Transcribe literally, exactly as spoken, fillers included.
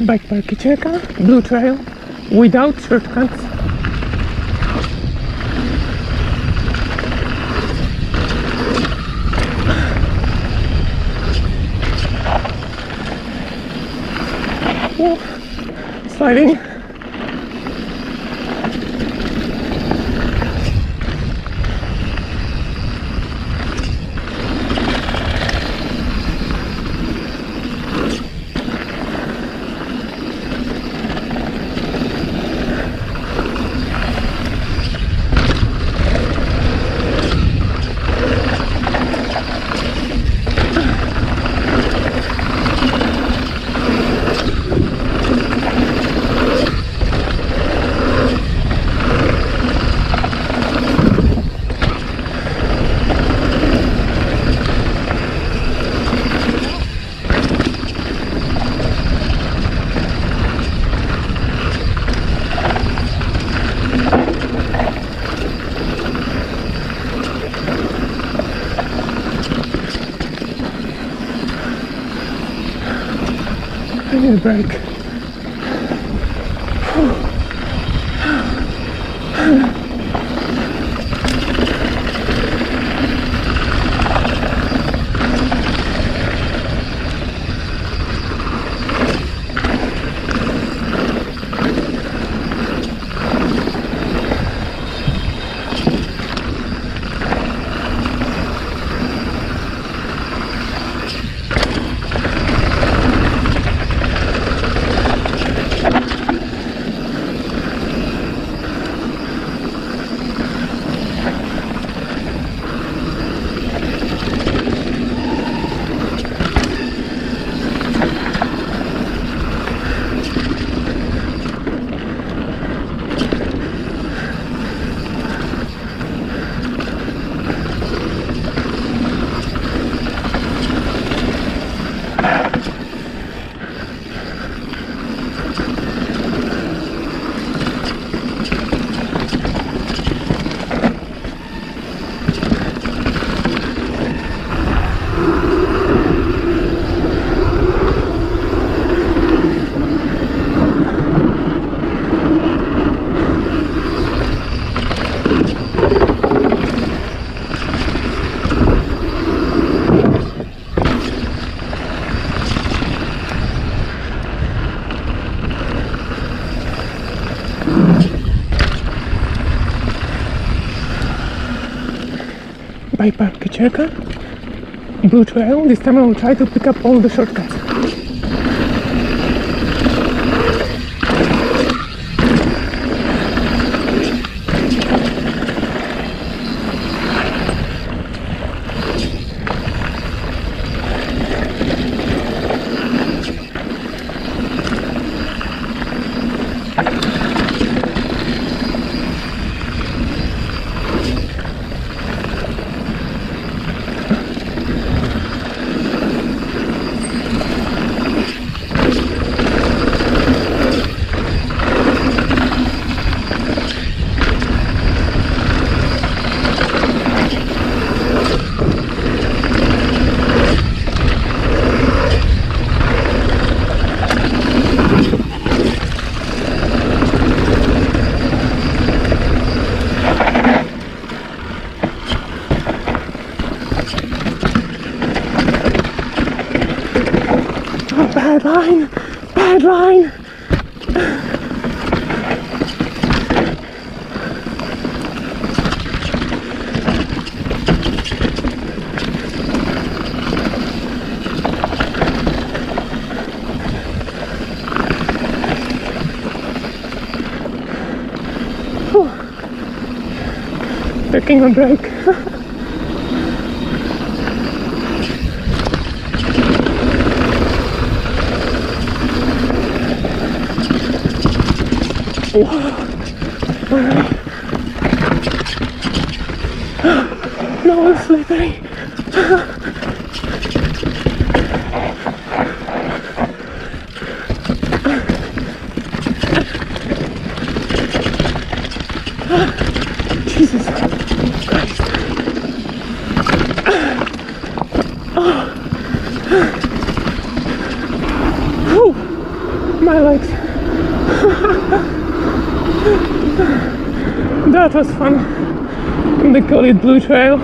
Bike by Kyčerka, blue trail, without shortcuts. Whoa, sliding. I need a break. Bike by Kyčerka, blue trail. This time I will try to pick up all the shortcuts. Bad line! Bad line! Whew. Taking a break. Wow. No, it's slippery. Jesus Christ. Oh. my legs. That was fun. They call it Blue Trail.